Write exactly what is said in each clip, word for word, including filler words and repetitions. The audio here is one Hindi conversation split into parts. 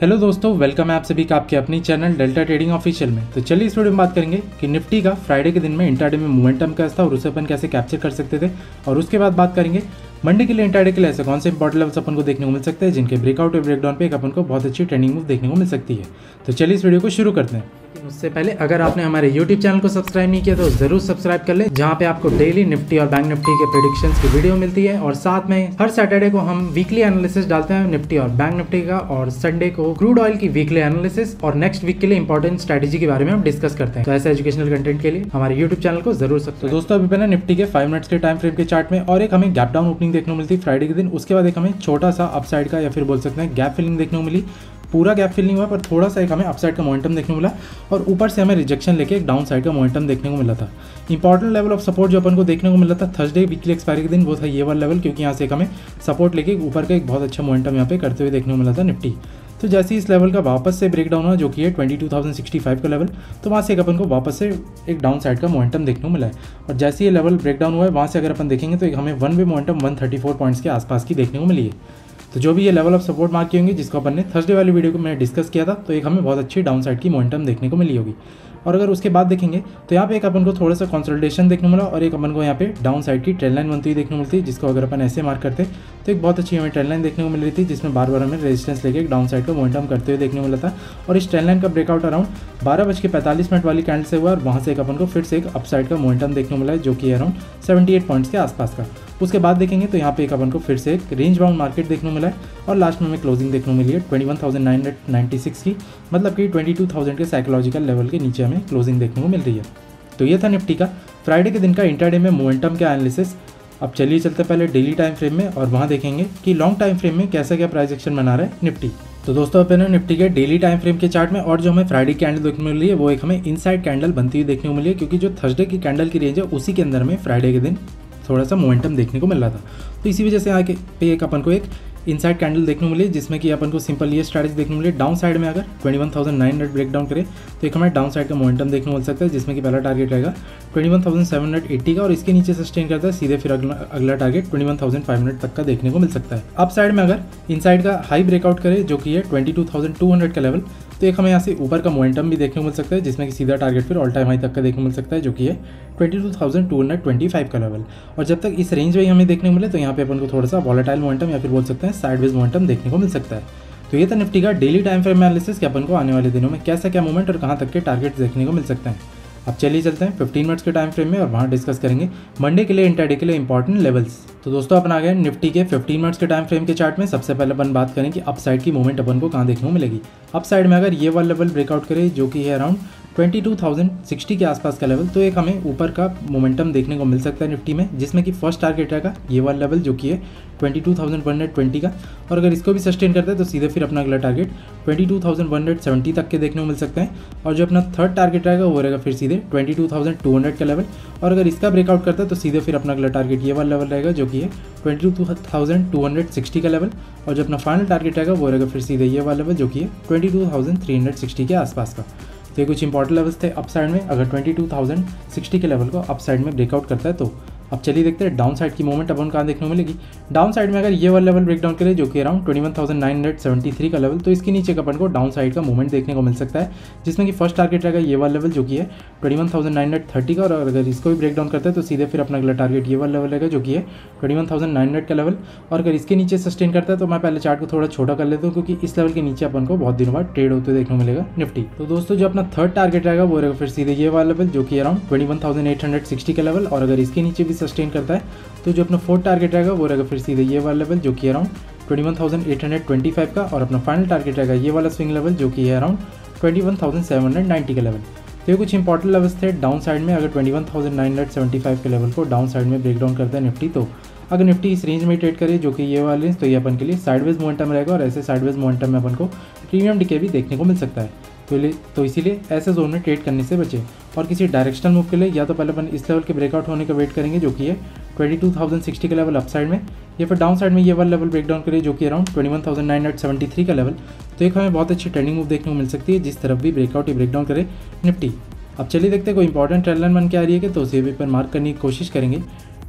हेलो दोस्तों, वेलकम है आप सभी का आपके अपनी चैनल डेल्टा ट्रेडिंग ऑफिशियल में। तो चलिए इस वीडियो में बात करेंगे कि निफ्टी का फ्राइडे के दिन में इंट्राडे में मोमेंटम कैसा था और उसे अपन कैसे कैप्चर कर सकते थे, और उसके बाद बात करेंगे मंडे के लिए इंट्राडे के लिए ऐसे कौन से इंपॉर्टेंट लेवल्स अपन को देखने को मिल सकते हैं जिनके ब्रेकआउट और ब्रेकडाउन पे एक अपन को बहुत अच्छी ट्रेंडिंग मूव देखने को मिल सकती है। तो चलिए इस वीडियो को शुरू करते हैं। लेकिन उससे पहले अगर आपने हमारे यूट्यूब चैनल को सब्सक्राइब नहीं किया तो जरूर सब्सक्राइब कर लें, जहाँ पे आपको डेली निफ्टी और बैंक निफ्टी के प्रेडिक्शंस की वीडियो मिलती है, और साथ में हर सैटरडे को हम वीकली एनालिसिस डालते हैं निफ्टी और बैंक निफ्टी का, और संडे को क्रूड ऑयल की वीकली एनालिसिस और नेक्स्ट वीक के लिए इंपॉर्टेंट स्ट्रेटेजी के बारे में हम डिस्कस करते हैं। तो ऐसे एजुकेशनल कंटेंट के लिए हमारे यूट्यूब चैनल को जरूर सब्सक्राइब। दोस्तों अभी मैंने निफ्टी के फाइव मिनट्स के टाइम फ्रेम के चार्ट में और एक हमें गैप डाउन ओपनिंग देखने को मिलती फ्राइडे के दिन। उसके बाद एक हमें छोटा सा अपसाइड का या फिर बोल सकते हैं गैप फिलिंग देखने को मिली। पूरा गैप फिल नहीं हुआ पर थोड़ा सा एक हमें अपसाइड का मोमेंटम देखने को मिला, और ऊपर से हमें रिजेक्शन लेके एक डाउन साइड का मोमेंटम देखने को मिला था। इंपॉर्टेंट लेवल ऑफ सपोर्ट जो अपन को देखने को मिला था थर्सडे वीकली एक्सपायरी के दिन, वो था ये वाला लेवल, क्योंकि यहाँ से एक हमें सपोर्ट लेके ऊपर का एक बहुत अच्छा मोमेंटम यहाँ पे करते हुए देखने को मिला था निफ्टी। तो जैसे इस लेवल का वापस से ब्रेकडाउन हुआ जो कि है बाईस हज़ार पैंसठ का लेवल, तो वहाँ से एक अपन को वापस से एक डाउन साइड का मोमेंटम देखने को मिला है। और जैसे ये लेवल ब्रेकडाउन हुआ है वहाँ से अगर अपन देखेंगे तो एक हमें वन वे मोमेंटम एक सौ चौंतीस पॉइंट्स के आसपास की देखने को मिली है। तो जो भी ये लेवल ऑफ सपोर्ट मार्क किए होंगे जिसको अपन ने थर्सडे वाली वीडियो को मैंने डिस्कस किया था, तो एक हमें बहुत अच्छी डाउन साइड की मोमेंटम देखने को मिली होगी। और अगर उसके बाद देखेंगे तो यहाँ पे एक अपन को थोड़ा सा कंसोलिडेशन देखने को मिला, और एक अपन को यहाँ पे डाउन साइड की ट्रेंड लाइन बनती हुई देखने को मिलती है, जिसको अगर अपन ऐसे मार्क करते तो एक बहुत अच्छी हमें ट्रेंड लाइन देखने को मिल रही थी, जिसमें बार बार हमें रेजिस्टेंस लेके एक डाउन साइड का मोमेंटम करते हुए देखने को मिला था। और इस ट्रेंड लाइन का ब्रेकआउट अराउंड बारह बज के पैंतालीस मिनट वाली कैंडल से हुआ, और वहाँ से एक अपन को फिर से एक अपसाइड का मोमेंटम देखने को मिला है जो कि अराउंड सेवेंटी एट पॉइंट्स के आसपास का। उसके बाद देखेंगे तो यहाँ पे एक अपन को फिर से एक रेंज बाउंड मार्केट देखने को मिला है, और लास्ट में हमें क्लोजिंग देखने को मिली है इक्कीस हज़ार नौ सौ छियानवे की, मतलब कि बाईस हज़ार के साइकोलॉजिकल लेवल के नीचे हमें क्लोजिंग देखने को मिल रही है। तो ये था निफ्टी का फ्राइडे के दिन का इंट्राडे में मोमेंटम का एनालिसिस। अब चलिए चलते पहले डेली टाइम फ्रेम में, और वहाँ देखेंगे कि लॉन्ग टाइम फ्रेम में कैसा क्या प्राइस एक्शन बना रहा है निफ्टी। तो दोस्तों अपने निफ्टी के डेली टाइम फ्रेम के चार्ट में और जो हमें फ्राइडे की कैंडल देखने को मिली है वो एक हमें इनसाइड कैंडल बनती हुई देखने को मिली है, क्योंकि जो थर्सडे की कैंडल की रेंज है उसी के अंदर में फ्राइडे के दिन थोड़ा सा मोमेंटम देखने को मिल रहा था। तो इसी वजह से आगे पे एक अपन को एक इनसाइड कैंडल देखने को मिली, जिसमें कि अपन को सिंपल ये स्ट्रैटेजी देखने को मिली। डाउन साइड में अगर इक्कीस हज़ार नौ सौ ब्रेकडाउन करें तो एक हमें डाउन साइड का मोमेंटम देखने को मिल सकता है, जिसमें कि पहला टारगेट रहेगा इक्कीस हज़ार सात सौ अस्सी का, और इसके नीचे सस्टेन करता है सीधे फिर अगला अगला टारगेट इक्कीस हज़ार पाँच सौ तक का देखने को मिल सकता है। अप साइड में अगर इनसाइड का हाई ब्रेकआउट करे जो कि है बाईस हज़ार दो सौ का लेवल, तो एक हमें यहाँ से ऊपर का मोमेंटम भी देखने को मिल सकता है, जिसमें कि सीधा टारगेट फिर ऑल टाइम हाई तक का देखने को मिल सकता है जो कि है बाईस हज़ार दो सौ पच्चीस का लेवल। और जब तक इस रेंज में हमें देखने को मिले तो यहाँ पे अपन को थोड़ा सा वॉलेटाइल मोमेंटम या फिर बोल सकते हैं साइडवेज मोमेंटम देखने को मिल सकता है। तो ये था निफ्टी का डेली टाइम फ्रेम एनालिसिस कि अपन को आने वाले दिनों में कैसा क्या मूवमेंट और कहाँ तक के टारगेट्स देखने को मिल सकते हैं। अब चलिए चलते हैं पंद्रह मिनट्स के टाइम फ्रेम में, और वहाँ डिस्कस करेंगे मंडे के लिए इंट्राडे के लिए इंपॉर्टेंट लेवल्स। तो दोस्तों अपन आ गए निफ्टी के पंद्रह मिनट्स के टाइम फ्रेम के चार्ट में। सबसे पहले अपन बात करें कि अपसाइड की मूवमेंट अपन को कहाँ देखने को मिलेगी। अपसाइड में अगर ये वाला लेवल ब्रेकआउट करे जो कि है अराउंड बाईस हज़ार साठ के आसपास का लेवल, तो एक हमें ऊपर का मोमेंटम देखने को मिल सकता है निफ्टी में, जिसमें कि फर्स्ट टारगेट रहेगा ये वाला लेवल जो कि है बाईस हज़ार एक सौ बीस का, और अगर इसको भी सस्टेन करता है तो सीधे फिर अपना अगला टारगेट बाईस हज़ार एक सौ सत्तर तक के देखने को मिल सकते हैं। और जो अपना थर्ड टारगेट रहेगा वो रहेगा फिर सीधे बाईस हज़ार दो सौ का लेवल, और अगर इसका ब्रेकआउट करता है तो सीधे फिर अपना अगला टारगेट ये वाला लेवल रहेगा जो कि है बाईस हज़ार दो सौ साठ का लेवल, और जो अपना फाइनल टारगेट रहेगा वो रहेगा फिर सीधे ये वाला लेवल जो कि है बाईस हज़ार तीन सौ साठ के आसपास का। तो ये कुछ इंपॉर्टेंट लेवल्स थे अपसाइड में, अगर बाईस हज़ार साठ के लेवल को अपसाइड में ब्रेकआउट करता है तो। अब चलिए देखते हैं डाउन साइड की मूवमेंट अपन कहाँ देखने को मिलेगी। डाउन साइड में अगर ये वाला लेवल ब्रेकडाउन करे जो कि अराउंड इक्कीस हज़ार नौ सौ तिहत्तर का लेवल, तो इसके नीचे अपन को डाउन साइड का मूवमेंट देखने को मिल सकता है, जिसमें कि फर्स्ट टारगेट रहेगा ये वाला लेवल जो कि है इक्कीस हज़ार नौ सौ तीस का, और अगर इसको भी ब्रेकडाउन करता है तो सीधे फिर अपना अगला टारगेट ये वाला लेवल रहेगा जो कि है इक्कीस हज़ार नौ सौ का लेवल, और अगर इसके नीचे सस्टेन करता है तो मैं पहले चार्ट को थोड़ा छोटा कर लेता हूँ क्योंकि इस लेवल के नीचे अपन को बहुत दिनों बाद ट्रेड होते देखने को मिलेगा निफ्टी। तो दोस्तों जो अपना थर्ड टारगेट रहेगा वो रहेगा फिर सीधे ये वाला लेवल जो कि अराउंड इक्कीस हज़ार आठ सौ साठ का लेवल, और अगर इसके नीचे सस्टेन करता है तो जो अपना फोर्थ टारगेट रहेगा वो रहेगा फिर सीधे ये वाला लेवल जो कि अराउंड इक्कीस हज़ार आठ सौ पच्चीस का, और अपना फाइनल टारगेट रहेगा ये वाला स्विंग लेवल जो कि है अराउंड इक्कीस हज़ार सात सौ नब्बे का लेवल। तो ये कुछ इंपॉर्टेंट लेवल्स थे डाउन साइड में, अगर इक्कीस हज़ार नौ सौ पचहत्तर के लेवल को डाउन साइड में ब्रेकडाउन करता है निफ्टी तो। अगर निफ्टी इस रेंज में ट्रेड करे जो कि ये वाले, तो ये अपन के लिए साइडवेज मोमेंटम रहेगा, और ऐसे साइडवेज मोमेंटम में अपन को प्रीमियम डीके भी देखने को मिल सकता है। तो तो इसीलिए ऐसे जोन में ट्रेड करने से बचें, और किसी डायरेक्शनल मूव के लिए या तो पहले अपन इस लेवल के ब्रेकआउट होने का वेट करेंगे जो कि है बाईस हज़ार साठ का लेवल अपसाइड में, या फिर डाउन साइड में ये वाला लेवल ब्रेकडाउन करे जो कि अराउंड इक्कीस हज़ार नौ सौ तिहत्तर का लेवल, तो एक हमें बहुत अच्छी ट्रेंडिंग मूव देखने को मिल सकती है जिस तरफ भी ब्रेकआउट या ब्रेकडाउन करे निफ्टी। अब चलिए देखते हैं कोई इंपॉर्टेंट ट्रेंड लाइन बन के आ रही है कि तो उसे भी पर मार्क करने की कोशिश करेंगे।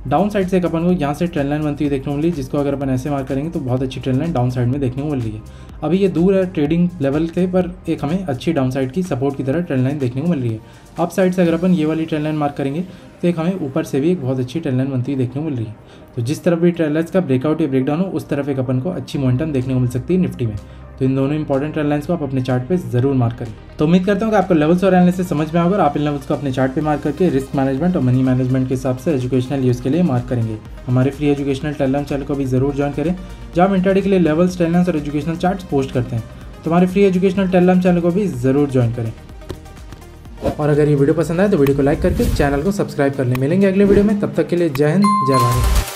डाउन साइड से एक अपन को यहाँ से ट्रेंड लाइन बनती हुई देखने को मिली, जिसको अगर अपन ऐसे मार्क करेंगे तो बहुत अच्छी ट्रेंड लाइन डाउन साइड में देखने को मिल रही है। अभी ये दूर है ट्रेडिंग लेवल के, पर एक हमें अच्छी डाउन साइड की सपोर्ट की तरह ट्रेंड लाइन देखने को मिल रही है। अप साइड से अगर अपन ये वाली ट्रेंड लाइन मार्क करेंगे तो एक हमें ऊपर से भी एक बहुत अच्छी ट्रेंड लाइन बनती हुई देखने को मिल रही है। तो जिस तरफ भी ट्रेंड लाइन्स का ब्रेकआउट या ब्रेकडाउन हो, उस तरफ एक अपन को अच्छी मोमेंटम देखने को मिल सकती है निफ्टी में। तो इन दोनों इंपॉर्टेंट ट्रेंड लाइन्स को आप अपने चार्ट पे जरूर मार्क करें। तो उम्मीद करता हूँ कि आपको लेवल्स और एनालिसिस समझ में आएगा। आप इन लेवल्स को अपने चार्ट पे मार्क करके रिस्क मैनेजमेंट और मनी मैनेजमेंट के हिसाब से एजुकेशनल यूज के लिए मार्क करेंगे। हमारे free educational trend line channel को भी जरूर ज्वाइन करें, जहाँ हम इंट्राडे के लिए लेवल्स, ट्रेंड लाइन्स और एजुकेशनल चार्ट पोस्ट करते हैं। तो हमारे free educational trend line channel को भी जरूर ज्वाइन करें। और अगर ये वीडियो पसंद आए तो वीडियो को लाइक करके चैनल को सब्सक्राइब कर लें। मिलेंगे अगले वीडियो में, तब तक के लिए जय हिंद, जय भारत।